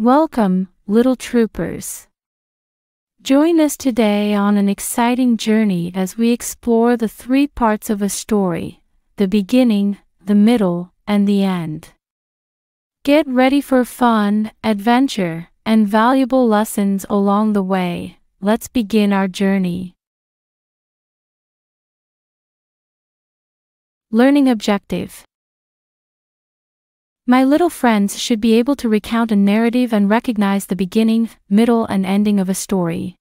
Welcome, Little Troopers. Join us today on an exciting journey as we explore the three parts of a story: the beginning, the middle, and the end. Get ready for fun, adventure, and valuable lessons along the way. Let's begin our journey. Learning objective. My little friends should be able to recount a narrative and recognize the beginning, middle, and ending of a story.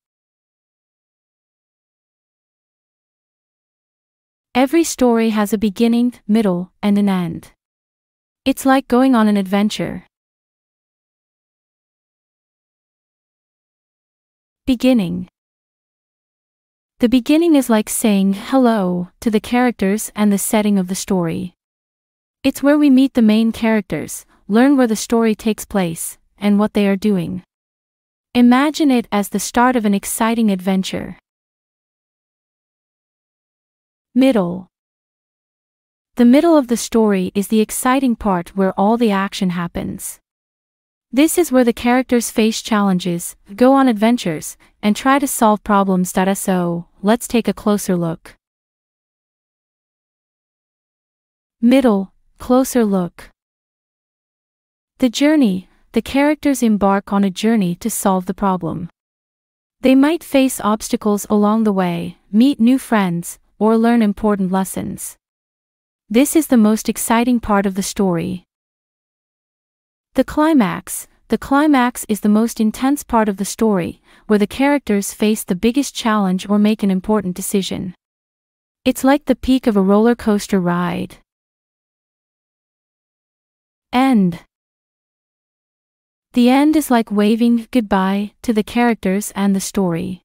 Every story has a beginning, middle, and an end. It's like going on an adventure. Beginning. The beginning is like saying hello to the characters and the setting of the story. It's where we meet the main characters, learn where the story takes place, and what they are doing. Imagine it as the start of an exciting adventure. Middle. The middle of the story is the exciting part where all the action happens. This is where the characters face challenges, go on adventures, and try to solve problems. So, let's take a closer look. Middle. Closer look. The journey. The characters embark on a journey to solve the problem. They might face obstacles along the way, meet new friends, or learn important lessons. This is the most exciting part of the story. The climax. The climax is the most intense part of the story, where the characters face the biggest challenge or make an important decision. It's like the peak of a roller coaster ride. End. The end is like waving goodbye to the characters and the story.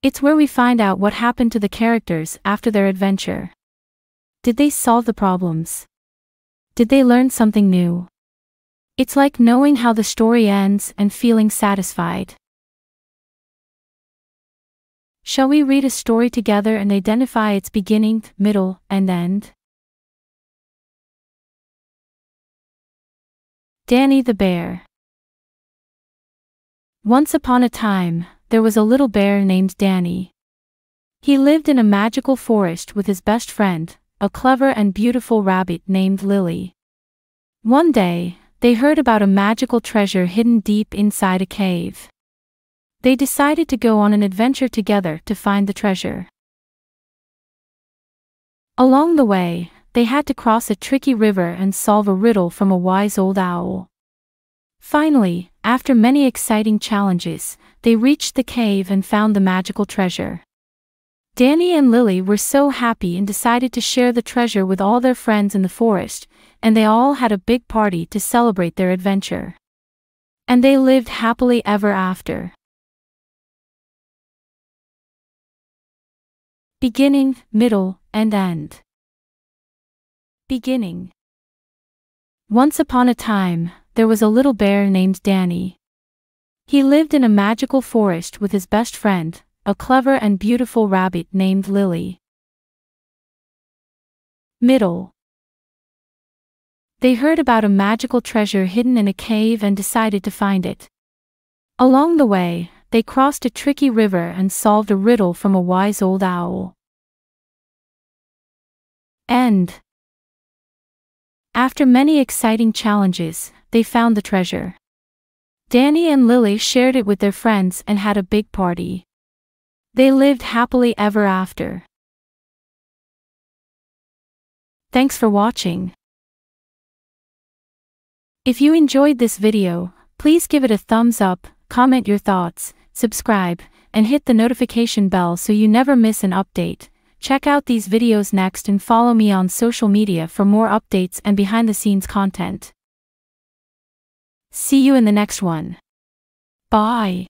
It's where we find out what happened to the characters after their adventure. Did they solve the problems? Did they learn something new? It's like knowing how the story ends and feeling satisfied. Shall we read a story together and identify its beginning, middle, and end? Danny the Bear. Once upon a time, there was a little bear named Danny. He lived in a magical forest with his best friend, a clever and beautiful rabbit named Lily. One day, they heard about a magical treasure hidden deep inside a cave. They decided to go on an adventure together to find the treasure. Along the way, they had to cross a tricky river and solve a riddle from a wise old owl. Finally, after many exciting challenges, they reached the cave and found the magical treasure. Danny and Lily were so happy and decided to share the treasure with all their friends in the forest, and they all had a big party to celebrate their adventure. And they lived happily ever after. Beginning, middle, and end. Beginning. Once upon a time, there was a little bear named Danny. He lived in a magical forest with his best friend, a clever and beautiful rabbit named Lily. Middle. They heard about a magical treasure hidden in a cave and decided to find it. Along the way, they crossed a tricky river and solved a riddle from a wise old owl. End. After many exciting challenges, they found the treasure. Danny and Lily shared it with their friends and had a big party. They lived happily ever after. Thanks for watching. If you enjoyed this video, please give it a thumbs up, comment your thoughts, subscribe, and hit the notification bell so you never miss an update. Check out these videos next and follow me on social media for more updates and behind-the-scenes content. See you in the next one. Bye.